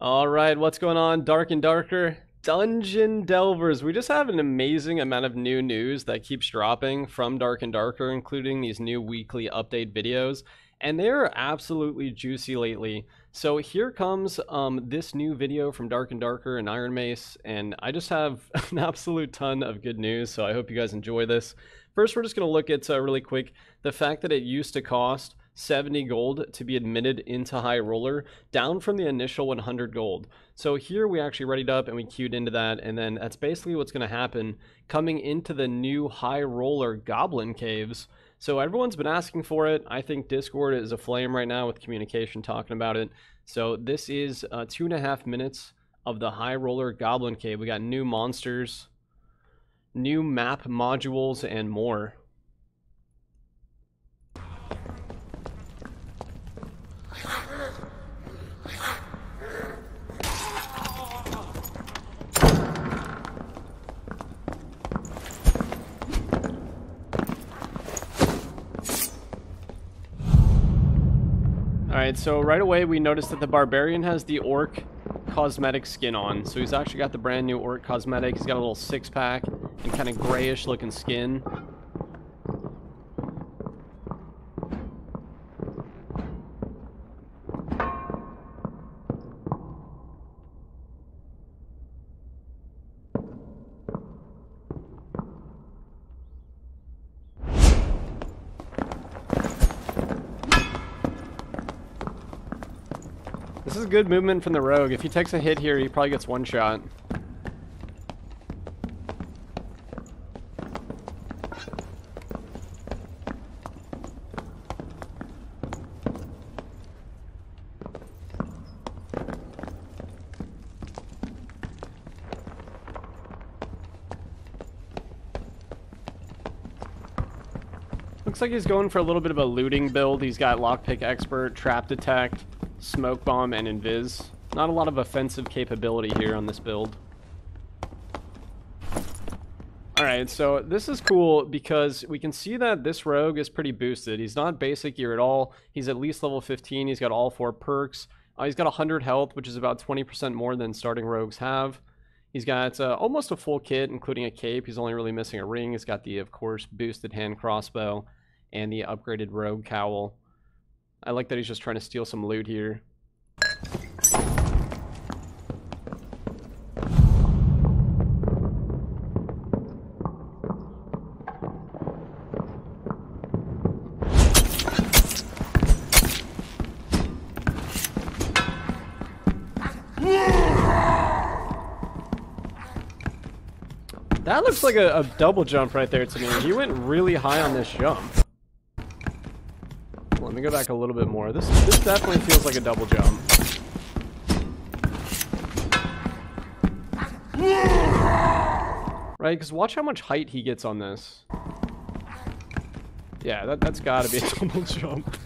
All right, what's going on, Dark and Darker? Dungeon Delvers, we just have an amazing amount of new news that keeps dropping from Dark and Darker, including these new weekly update videos, and they're absolutely juicy lately. So here comes this new video from Dark and Darker and Ironmace, and I just have an absolute ton of good news, so I hope you guys enjoy this. First, we're just going to look at really quick the fact that it used to cost 70 gold to be admitted into High Roller, down from the initial 100 gold. So here we actually readied up and we queued into that, and then that's basically what's going to happen coming into the new High Roller Goblin Caves. So everyone's been asking for it. I think Discord is aflame right now with communication talking about it. So this is 2.5 minutes of the High Roller Goblin Cave. We got new monsters, new map modules, and more. Alright, so right away we noticed that the Barbarian has the Orc cosmetic skin on. So he's actually got the brand new Orc cosmetic. He's got a little six-pack and kind of grayish looking skin. This is good movement from the rogue. If he takes a hit here, he probably gets one shot. Looks like he's going for a little bit of a looting build. He's got Lockpick Expert, Trap Detect, Smoke Bomb, and Invis. Not a lot of offensive capability here on this build. Alright, so this is cool because we can see that this rogue is pretty boosted. He's not basic gear at all. He's at least level 15. He's got all 4 perks. He's got 100 health, which is about 20% more than starting rogues have. He's got almost a full kit, including a cape. He's only really missing a ring. He's got the, of course, boosted hand crossbow and the upgraded rogue cowl. I like that he's just trying to steal some loot here. That looks like a double jump right there to me. He went really high on this jump. Let me go back a little bit more. This definitely feels like a double jump. Right, because watch how much height he gets on this. Yeah, that's got to be a double jump.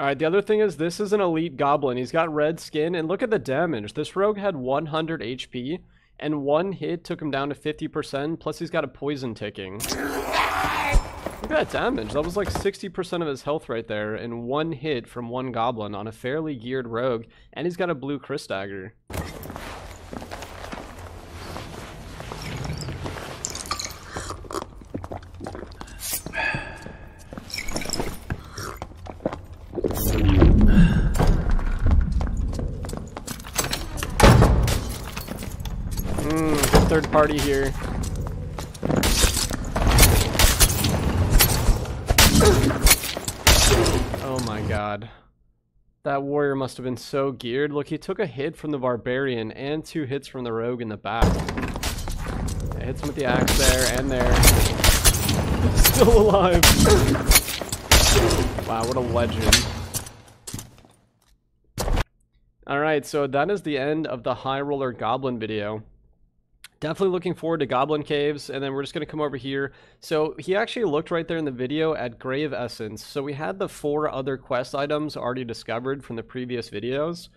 Alright, the other thing is this is an elite goblin. He's got red skin, and look at the damage. This rogue had 100 HP, and one hit took him down to 50%, plus he's got a poison ticking. Look at that damage. That was like 60% of his health right there, and one hit from one goblin on a fairly geared rogue, and he's got a blue Chris dagger. Third party here. Oh my god. That warrior must have been so geared. Look, he took a hit from the Barbarian and 2 hits from the rogue in the back. Yeah, hits him with the axe there and there. Still alive. Wow, what a legend. Alright, so that is the end of the High Roller Goblin video. Definitely looking forward to Goblin Caves, and then we're just going to come over here. So he actually looked right there in the video at Grave Essence. So we had the 4 other quest items already discovered from the previous videos,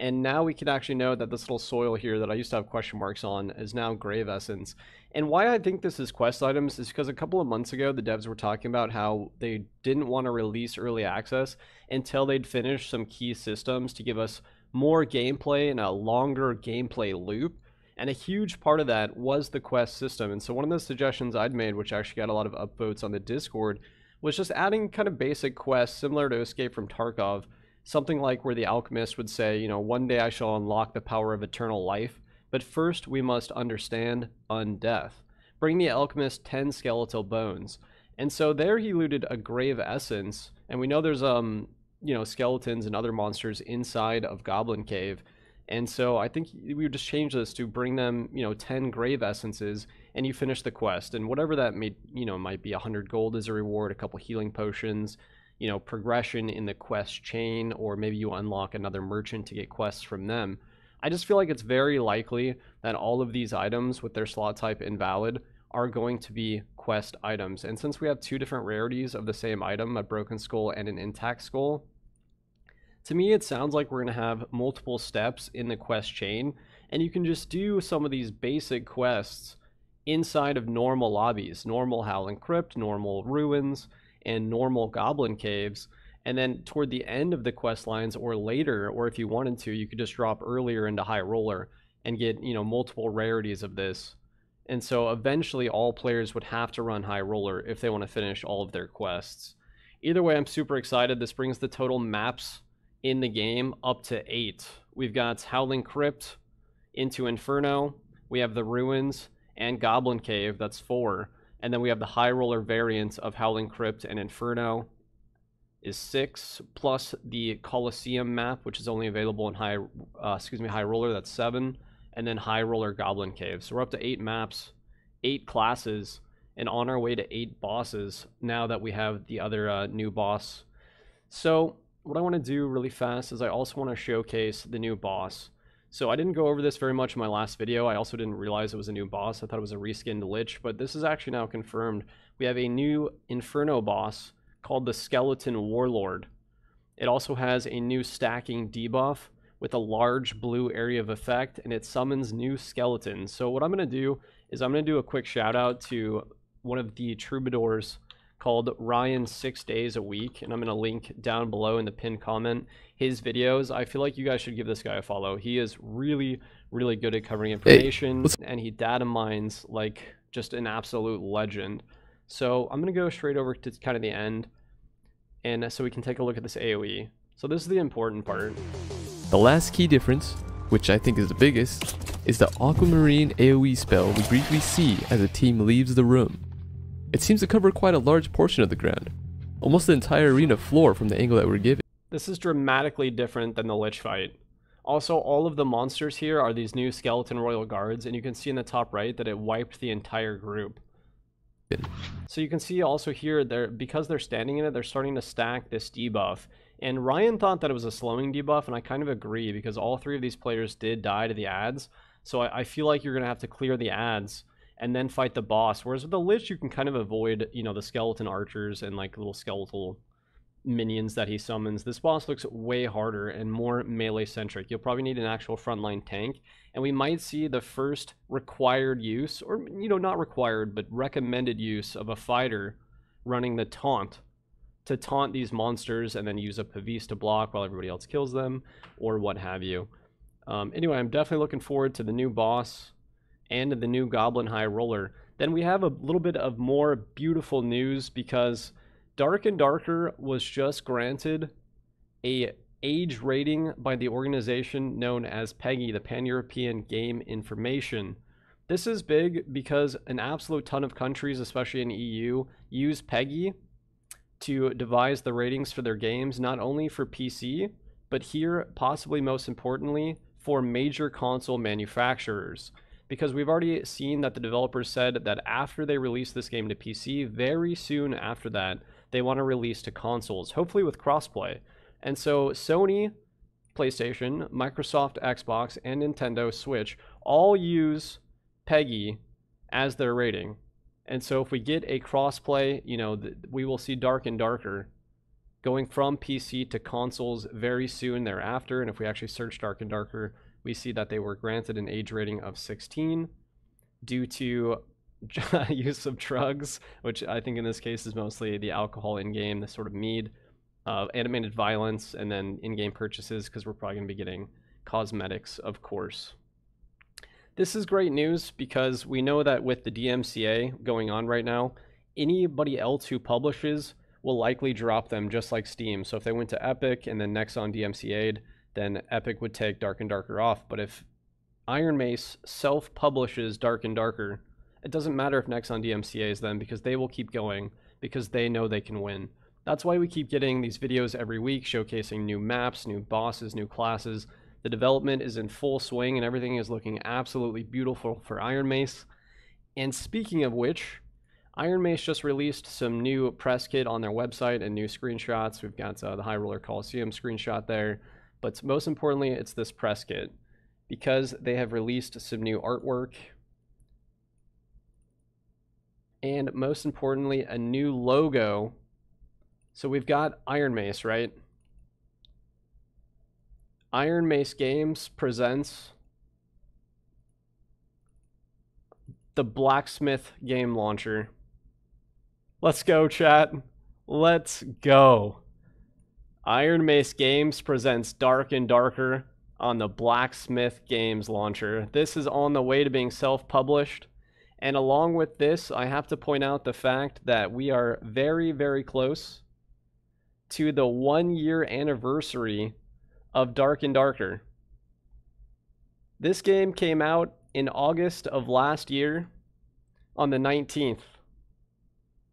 And now we can actually know that this little soil here that I used to have question marks on is now grave essence. And why I think this is quest items is because a couple of months ago, the devs were talking about how they didn't want to release early access until they'd finished some key systems to give us more gameplay and a longer gameplay loop. And a huge part of that was the quest system. And so one of the suggestions I'd made, which actually got a lot of upvotes on the Discord, was just adding kind of basic quests similar to Escape from Tarkov. Something like where the alchemist would say, you know, one day I shall unlock the power of eternal life, but first we must understand undeath. Bring the alchemist 10 skeletal bones. And so there he looted a grave essence, and we know there's, you know, skeletons and other monsters inside of Goblin Cave. And so I think we would just change this to bring them, you know, 10 grave essences, and you finish the quest. And whatever that may, you know, might be 100 gold as a reward, a couple healing potions, you know, progression in the quest chain, or maybe you unlock another merchant to get quests from them. I just feel like it's very likely that all of these items with their slot type invalid are going to be quest items. And since we have two different rarities of the same item, a broken skull and an intact skull, to me it sounds like we're going to have multiple steps in the quest chain, and you can just do some of these basic quests inside of normal lobbies, normal Howling Crypt, normal ruins, and normal Goblin Caves. And then toward the end of the quest lines, or later, or if you wanted to, you could just drop earlier into High Roller and get, you know, multiple rarities of this. And so eventually all players would have to run High Roller if they want to finish all of their quests. Either way, I'm super excited. This brings the total maps in the game up to 8. We've got Howling Crypt into Inferno, we have the Ruins and Goblin Cave, that's 4. And then we have the High Roller variant of Howling Crypt and Inferno is 6, plus the Colosseum map, which is only available in High Roller, that's 7, and then High Roller Goblin Cave. So we're up to 8 maps, 8 classes, and on our way to 8 bosses now that we have the other new boss. So what I want to do really fast is I also want to showcase the new boss. So I didn't go over this very much in my last video. I also didn't realize it was a new boss. I thought it was a reskinned Lich, but this is actually now confirmed. We have a new Inferno boss called the Skeleton Warlord. It also has a new stacking debuff with a large blue area of effect, and it summons new skeletons. So what I'm going to do is I'm going to do a quick shout out to one of the troubadours called Ryan 6 days a week, and I'm going to link down below in the pinned comment his videos. I feel like you guys should give this guy a follow. He is really, really good at covering information, and he data mines like just an absolute legend. So I'm going to go straight over to kind of the end, and so we can take a look at this AoE. So this is the important part. The last key difference, which I think is the biggest, is the Aquamarine AoE spell we briefly see as a team leaves the room. It seems to cover quite a large portion of the ground, almost the entire arena floor from the angle that we're given. This is dramatically different than the Lich fight. Also, all of the monsters here are these new Skeleton Royal Guards, and you can see in the top right that it wiped the entire group. So you can see also here, because they're standing in it, they're starting to stack this debuff. And Ryan thought that it was a slowing debuff, and I kind of agree, because all 3 of these players did die to the adds. So I feel like you're going to have to clear the adds and then fight the boss. Whereas with the Lich, you can kind of avoid, you know, the skeleton archers and like little skeletal minions that he summons. This boss looks way harder and more melee centric. You'll probably need an actual frontline tank, and we might see the first required use, or, you know, not required, but recommended use of a fighter running the taunt to taunt these monsters and then use a Pavise to block while everybody else kills them or what have you. Anyway, I'm definitely looking forward to the new boss and the new Goblin High Roller. Then we have a little bit of more beautiful news, because Dark and Darker was just granted an age rating by the organization known as PEGI, the Pan-European Game Information. This is big because an absolute ton of countries, especially in the EU, use PEGI to devise the ratings for their games, not only for PC, but here, possibly most importantly, for major console manufacturers. Because we've already seen that the developers said that after they release this game to PC, very soon after that, they want to release to consoles, hopefully with crossplay. And so Sony, PlayStation, Microsoft, Xbox, and Nintendo Switch all use PEGI as their rating. And so if we get a crossplay, you know, we will see Dark and Darker going from PC to consoles very soon thereafter. And if we actually search Dark and Darker, we see that they were granted an age rating of 16 due to use of drugs, which I think in this case is mostly the alcohol in game, the sort of mead, animated violence, and then in-game purchases, because we're probably going to be getting cosmetics, of course. This is great news because we know that with the DMCA going on right now, anybody else who publishes will likely drop them, just like Steam. So if they went to Epic and then Nexon DMCA'd, then Epic would take Dark and Darker off. But if Ironmace self-publishes Dark and Darker, it doesn't matter if Nexon DMCA's them, because they will keep going because they know they can win. That's why we keep getting these videos every week showcasing new maps, new bosses, new classes. The development is in full swing and everything is looking absolutely beautiful for Ironmace. And speaking of which, Ironmace just released some new press kit on their website and new screenshots. We've got the High Roller Coliseum screenshot there. But most importantly, it's this press kit, because they have released some new artwork. And most importantly, a new logo. So we've got Ironmace, right? Ironmace Games presents the Blacksmith game launcher. Let's go, chat. Let's go. Ironmace Games presents Dark and Darker on the Blacksmith Games launcher. This is on the way to being self-published. And along with this, I have to point out the fact that we are very, very close to the one-year anniversary of Dark and Darker. This game came out in August of last year on the 19th.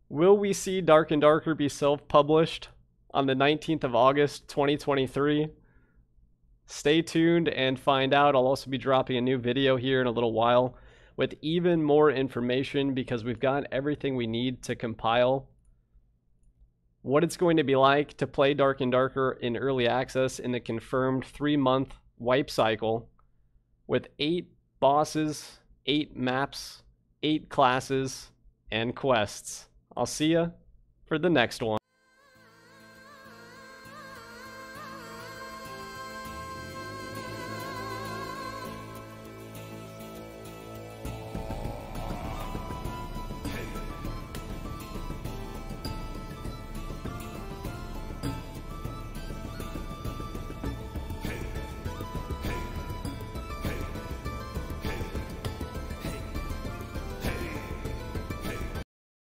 Will we see Dark and Darker be self-published on the 19th of August, 2023? Stay tuned and find out. I'll also be dropping a new video here in a little while with even more information, because we've got everything we need to compile what it's going to be like to play Dark and Darker in early access in the confirmed 3-month wipe cycle, with 8 bosses, 8 maps, 8 classes, and quests. I'll see ya for the next one.